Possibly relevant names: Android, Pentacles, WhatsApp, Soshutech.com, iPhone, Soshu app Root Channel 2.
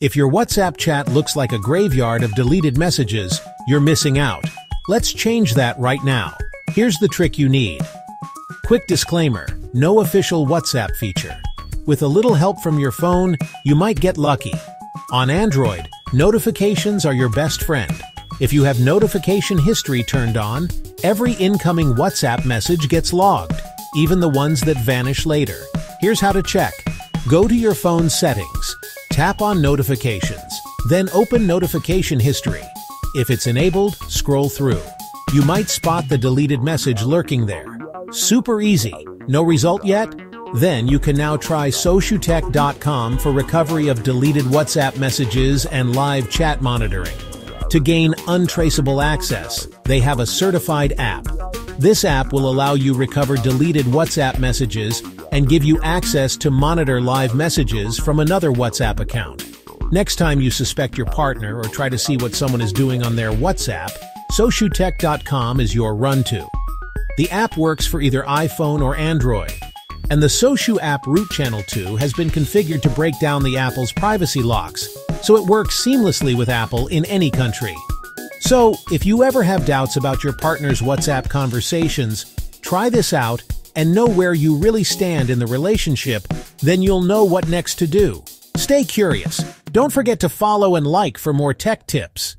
If your WhatsApp chat looks like a graveyard of deleted messages, you're missing out. Let's change that right now. Here's the trick you need. Quick disclaimer, no official WhatsApp feature. With a little help from your phone, you might get lucky. On Android, notifications are your best friend. If you have notification history turned on, every incoming WhatsApp message gets logged, even the ones that vanish later. Here's how to check. Go to your phone settings. Tap on Notifications, then open Notification History. If it's enabled, scroll through. You might spot the deleted message lurking there. Super easy. No result yet? Then you can now try Soshutech.com for recovery of deleted WhatsApp messages and live chat monitoring. To gain untraceable access, they have a certified app. This app will allow you to recover deleted WhatsApp messages and give you access to monitor live messages from another WhatsApp account. Next time you suspect your partner or try to see what someone is doing on their WhatsApp, Soshutech.com is your run-to. The app works for either iPhone or Android, and the Soshu app Root Channel 2 has been configured to break down the Apple's privacy locks, so it works seamlessly with Apple in any country. So, if you ever have doubts about your partner's WhatsApp conversations, try this out and know where you really stand in the relationship, then you'll know what next to do. Stay curious. Don't forget to follow and like for more tech tips.